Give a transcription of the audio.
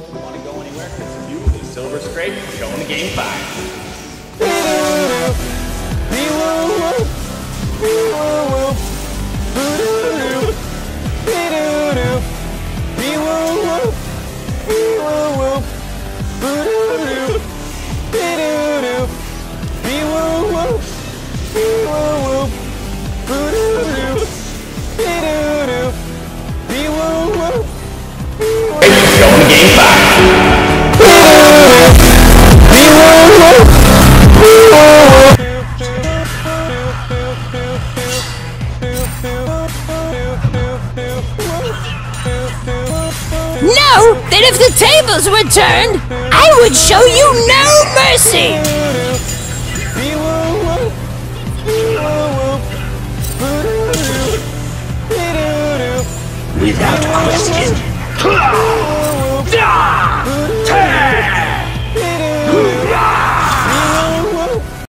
Don't want to go anywhere because it's beautiful. Silver straight, going to game 5. Know that if the tables were turned, I would show you no mercy! Without question.